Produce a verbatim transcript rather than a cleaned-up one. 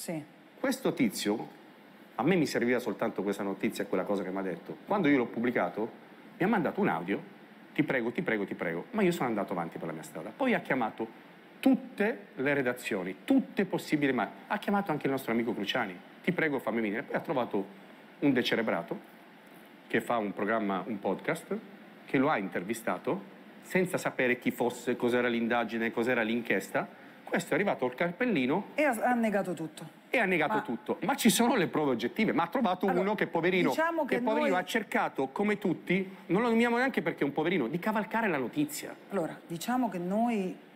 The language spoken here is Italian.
Sì. Questo tizio, a me mi serviva soltanto questa notizia e quella cosa che mi ha detto. Quando io l'ho pubblicato, mi ha mandato un audio, ti prego, ti prego, ti prego, ma io sono andato avanti per la mia strada. Poi ha chiamato tutte le redazioni, tutte possibili, ma ha chiamato anche il nostro amico Cruciani, ti prego fammi venire. Poi ha trovato un decerebrato che fa un programma, un podcast, che lo ha intervistato senza sapere chi fosse, cos'era l'indagine, cos'era l'inchiesta. Questo è arrivato al carpellino e ha, ha negato tutto. E ha negato ma... tutto, ma ci sono le prove oggettive, ma ha trovato allora, uno che poverino, diciamo che, che poverino noi... ha cercato, come tutti, non lo nominiamo neanche perché è un poverino, di cavalcare la notizia. Allora, diciamo che noi